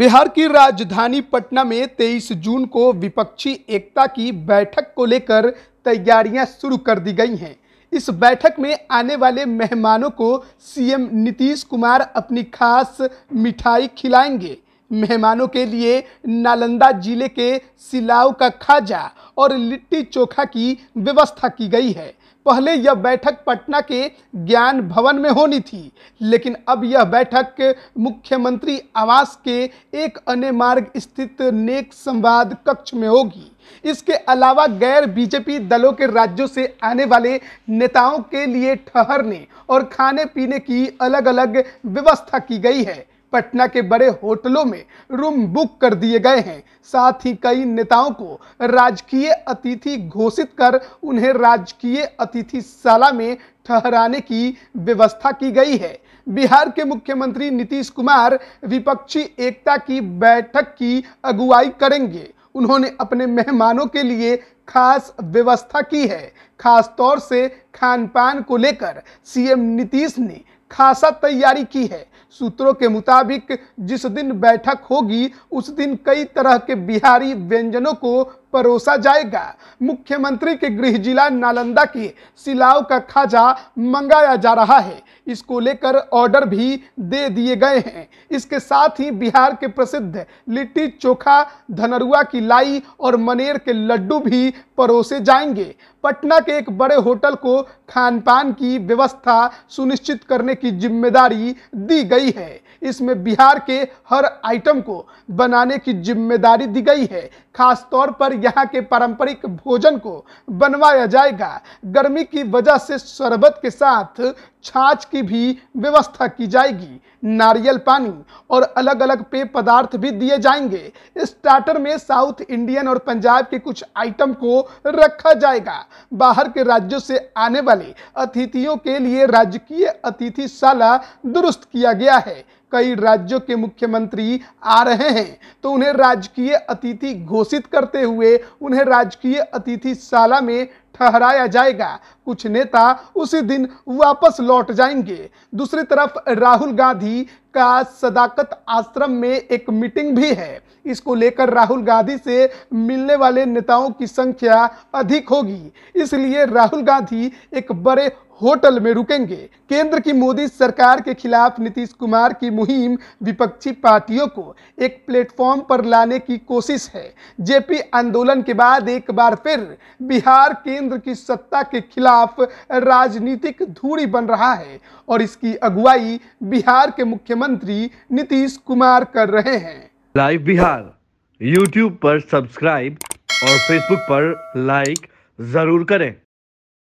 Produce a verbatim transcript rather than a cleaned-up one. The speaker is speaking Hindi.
बिहार की राजधानी पटना में तेईस जून को विपक्षी एकता की बैठक को लेकर तैयारियां शुरू कर दी गई हैं। इस बैठक में आने वाले मेहमानों को सीएम नीतीश कुमार अपनी खास मिठाई खिलाएंगे। मेहमानों के लिए नालंदा जिले के सिलाव का खाजा और लिट्टी चोखा की व्यवस्था की गई है। पहले यह बैठक पटना के ज्ञान भवन में होनी थी, लेकिन अब यह बैठक मुख्यमंत्री आवास के एक अन्य मार्ग स्थित नेक संवाद कक्ष में होगी। इसके अलावा गैर बीजेपी दलों के राज्यों से आने वाले नेताओं के लिए ठहरने और खाने पीने की अलग अलग व्यवस्था की गई है। पटना के बड़े होटलों में रूम बुक कर दिए गए हैं। साथ ही कई नेताओं को राजकीय अतिथि घोषित कर उन्हें राजकीय अतिथिशाला में ठहराने की व्यवस्था की गई है। बिहार के मुख्यमंत्री नीतीश कुमार विपक्षी एकता की बैठक की अगुवाई करेंगे। उन्होंने अपने मेहमानों के लिए खास व्यवस्था की है। खास तौर से खान पान को लेकर सीएम नीतीश ने खासा तैयारी की है। सूत्रों के मुताबिक जिस दिन बैठक होगी उस दिन कई तरह के बिहारी व्यंजनों को परोसा जाएगा। मुख्यमंत्री के गृह जिला नालंदा के सिलाव का खाजा मंगाया जा रहा है। इसको लेकर ऑर्डर भी दे दिए गए हैं। इसके साथ ही बिहार के प्रसिद्ध लिट्टी चोखा, धनरुआ की लाई और मनेर के लड्डू भी परोसे जाएंगे। पटना के एक बड़े होटल को खान पान की व्यवस्था सुनिश्चित करने की जिम्मेदारी दी गई है। इसमें बिहार के हर आइटम को बनाने की जिम्मेदारी दी गई है। खासतौर पर यहाँ के पारंपरिक भोजन को बनवाया जाएगा। गर्मी की वजह से शरबत के साथ छाछ की भी व्यवस्था की जाएगी। नारियल पानी और अलग अलग पेय पदार्थ भी दिए जाएंगे। स्टार्टर में साउथ इंडियन और पंजाब के कुछ आइटम को रखा जाएगा। बाहर के राज्यों से आने वाले अतिथियों के लिए राजकीय अतिथिशाला दुरुस्त किया गया है। कई राज्यों के मुख्यमंत्री आ रहे हैं तो उन्हें राजकीय अतिथि घोषित करते हुए उन्हें राजकीय अतिथिशाला में ठहराया जाएगा। कुछ नेता उसी दिन वापस लौट जाएंगे। दूसरी तरफ राहुल गांधी का सदाकत आश्रम में एक मीटिंग भी है। इसको लेकर राहुल गांधी से मिलने वाले नेताओं की संख्या अधिक होगी, इसलिए राहुल गांधी एक बड़े होटल में रुकेंगे। केंद्र की मोदी सरकार के खिलाफ नीतीश कुमार की मुहिम विपक्षी पार्टियों को एक प्लेटफॉर्म पर लाने की कोशिश है। जेपी आंदोलन के बाद एक बार फिर बिहार केंद्र की सत्ता के खिलाफ राजनीतिक धूरी बन रहा है और इसकी अगुवाई बिहार के मुख्यमंत्री नीतीश कुमार कर रहे हैं। लाइव बिहार यूट्यूब पर सब्सक्राइब और फेसबुक पर लाइक जरूर करें।